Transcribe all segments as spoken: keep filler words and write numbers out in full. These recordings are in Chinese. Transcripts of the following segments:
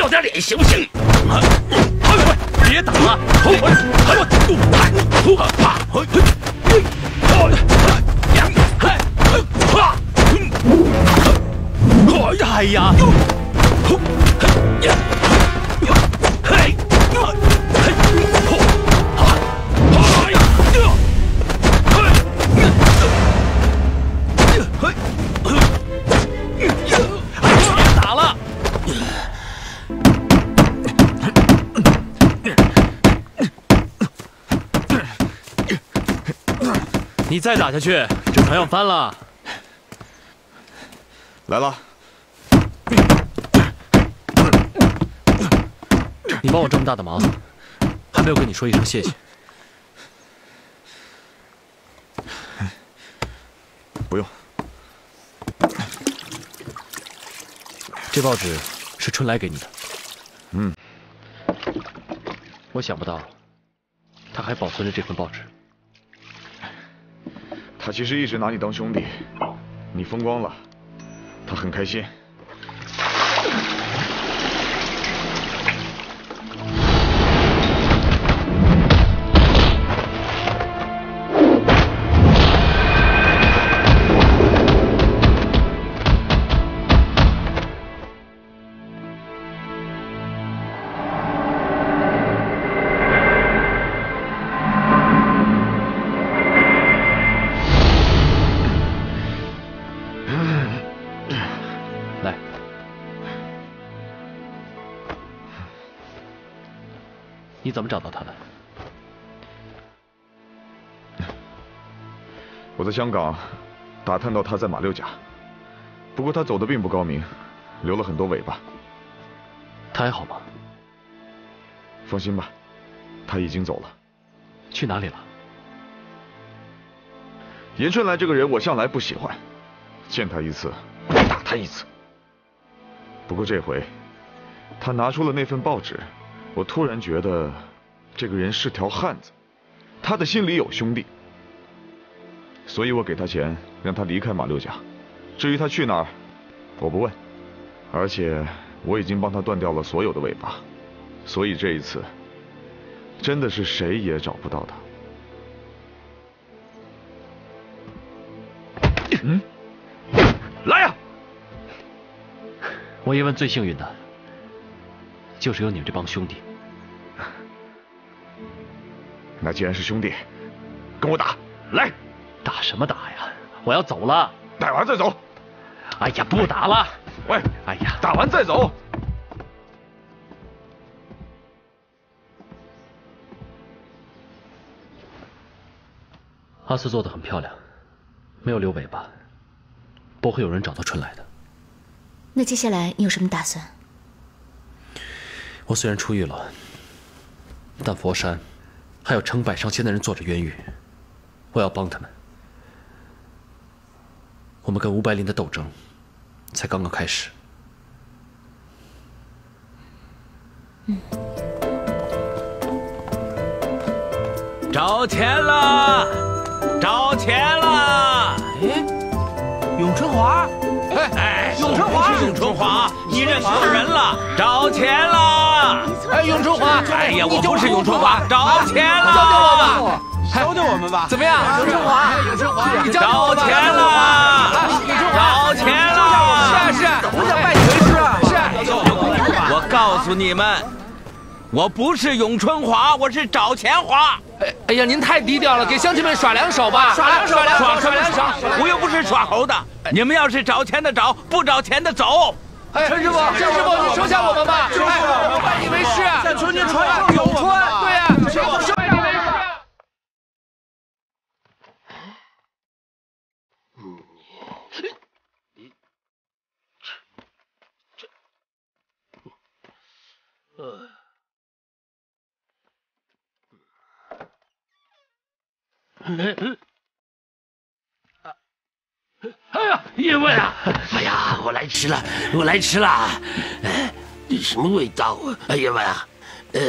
要点脸行不行？啊！哎呦喂，别打了！哎呦喂，哎呦喂，哎呀！ 你再打下去，这船要翻了。来了，你帮我这么大的忙，还没有跟你说一声谢谢。不用。这报纸是春来给你的。嗯。我想不到，他还保存着这份报纸。 他其实一直拿你当兄弟，你风光了，他很开心。你怎么找到他的？我在香港打探到他在马六甲，不过他走的并不高明，留了很多尾巴。他还好吗？放心吧，他已经走了。去哪里了？严春来这个人我向来不喜欢，见他一次打他一次。不过这回他拿出了那份报纸。 我突然觉得，这个人是条汉子，他的心里有兄弟，所以我给他钱，让他离开马六甲。至于他去哪儿，我不问，而且我已经帮他断掉了所有的尾巴，所以这一次，真的是谁也找不到他。嗯，来呀！我一问最幸运的。 就是有你们这帮兄弟。那既然是兄弟，跟我打，来！打什么打呀？我要走了。打完再走。哎呀，不打了。喂，哎呀，打完再走。阿四做的很漂亮，没有留尾巴，不会有人找到春来的。那接下来你有什么打算？ 我虽然出狱了，但佛山还有成百上千的人坐着冤狱，我要帮他们。我们跟吴白林的斗争才刚刚开始。嗯，找钱啦！找钱啦！哎，咏春华，哎哎，咏春华，是咏春华，你认错人了，找钱啦！ 哎，咏春华！哎呀，我不是咏春华，找钱了！教教我吧，教教我们吧，怎么样？咏春华，咏春华，找钱了！找钱了！是啊是，我想拜你为师啊！是，我告诉你们，我不是咏春华，我是找钱华。哎哎呀，您太低调了，给乡亲们耍两手吧！耍两手，耍两手，耍两手！我又不是耍猴的，你们要是找钱的找，不找钱的走。 哎，陈师傅，陈师傅，你收下我们吧！就是我们拜你为师，向春君传授咏春。对呀，陈师傅，拜你为师。你，这，这，呃。 哎呀，叶问啊！哎呀，我来迟了，我来迟了。哎，什么味道啊？哎，叶问啊，呃，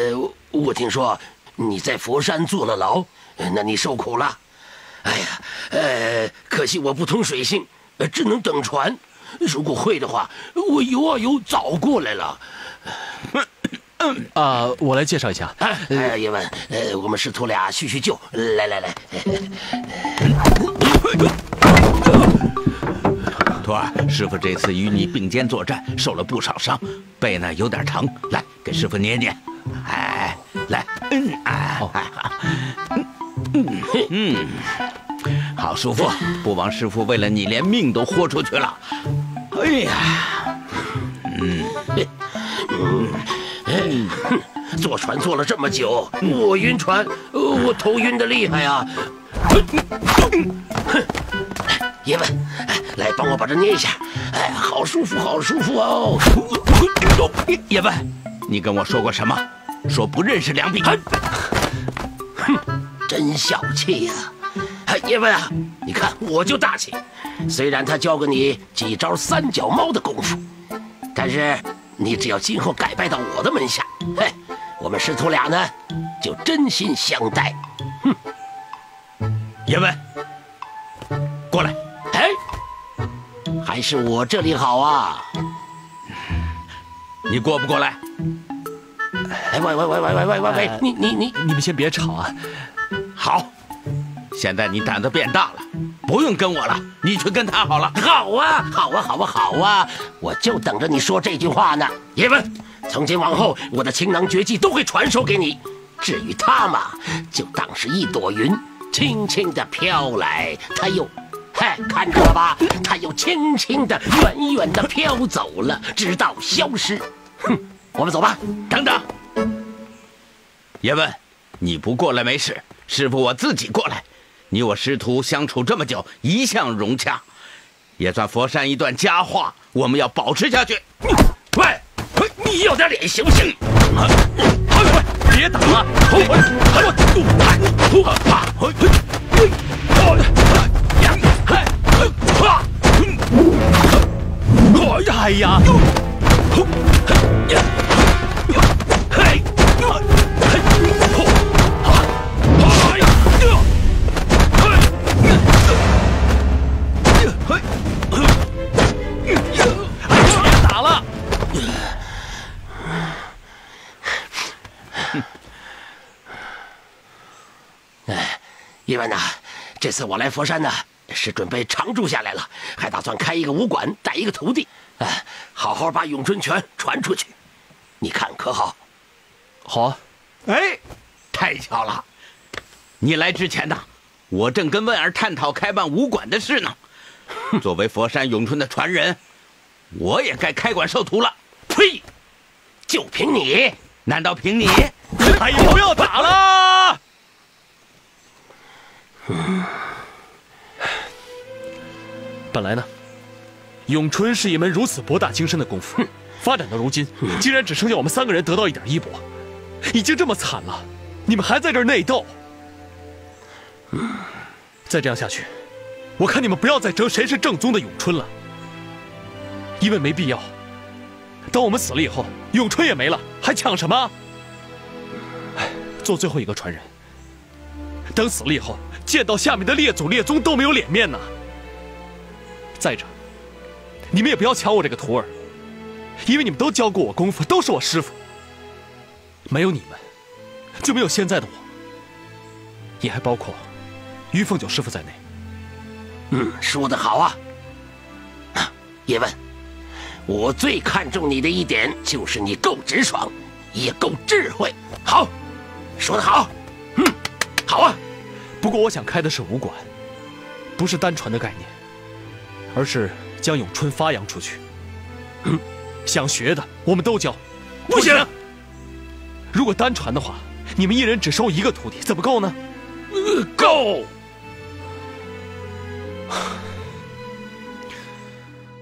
我听说你在佛山坐了牢，那你受苦了。哎呀，呃，可惜我不通水性，只能等船。如果会的话，我游啊游，早过来了。啊，我来介绍一下。哎，叶问，呃，我们师徒俩叙叙旧。来来来，徒儿，师傅这次与你并肩作战，受了不少伤，背呢有点疼，来给师傅捏捏。哎，来，嗯，哎，嗯嗯嗯，好舒服。不枉师傅为了你连命都豁出去了。哎呀，嗯嗯。 哼，坐船坐了这么久，我晕船，我头晕的厉害啊！哼，爷们，来帮我把这捏一下，哎，好舒服，好舒服哦！爷们，你跟我说过什么？说不认识梁壁？哼，真小气呀！哎，爷们啊，你看我就大气，虽然他教给你几招三脚猫的功夫，但是。 你只要今后改拜到我的门下，嘿，我们师徒俩呢，就真心相待。哼，叶问，过来。哎，还是我这里好啊。你过不过来？哎，喂喂喂喂喂喂喂喂，你你你你们先别吵啊。好，现在你胆子变大了。 不用跟我了，你去跟他好了。好啊，好啊，好啊，好啊！我就等着你说这句话呢。叶问，从今往后，我的青囊绝技都会传授给你。至于他嘛，就当是一朵云，轻轻地飘来，他又，嗨，看到了吧？他又轻轻地、远远地飘走了，直到消失。哼，我们走吧。等等，叶问，你不过来没事，师傅我自己过来。 你我师徒相处这么久，一向融洽，也算佛山一段佳话。我们要保持下去。喂，你有点脸行不行？别打了！哎呀！ 叶问呐，这次我来佛山呢，是准备常住下来了，还打算开一个武馆，带一个徒弟，哎、啊，好好把咏春拳传出去。你看可好？好、啊，哎，太巧了！你来之前呢，我正跟问儿探讨开办武馆的事呢。作为佛山咏春的传人，我也该开馆授徒了。呸！就凭你？难道凭你？哎呀，不要打了！ 本来呢，咏春是一门如此博大精深的功夫，发展到如今，竟然只剩下我们三个人得到一点衣钵，已经这么惨了，你们还在这儿内斗。再这样下去，我看你们不要再争谁是正宗的咏春了，因为没必要。等我们死了以后，咏春也没了，还抢什么？做最后一个传人，等死了以后。 见到下面的列祖列宗都没有脸面呐！再者，你们也不要抢我这个徒儿，因为你们都教过我功夫，都是我师傅。没有你们，就没有现在的我，也还包括于凤九师傅在内。嗯，说得好啊！叶问，我最看重你的一点就是你够直爽，也够智慧。好，说得好。嗯，好啊。 不过我想开的是武馆，不是单纯的概念，而是将咏春发扬出去。嗯、想学的我们都教，不行。如果单传的话，你们一人只收一个徒弟，怎么够呢？呃，够。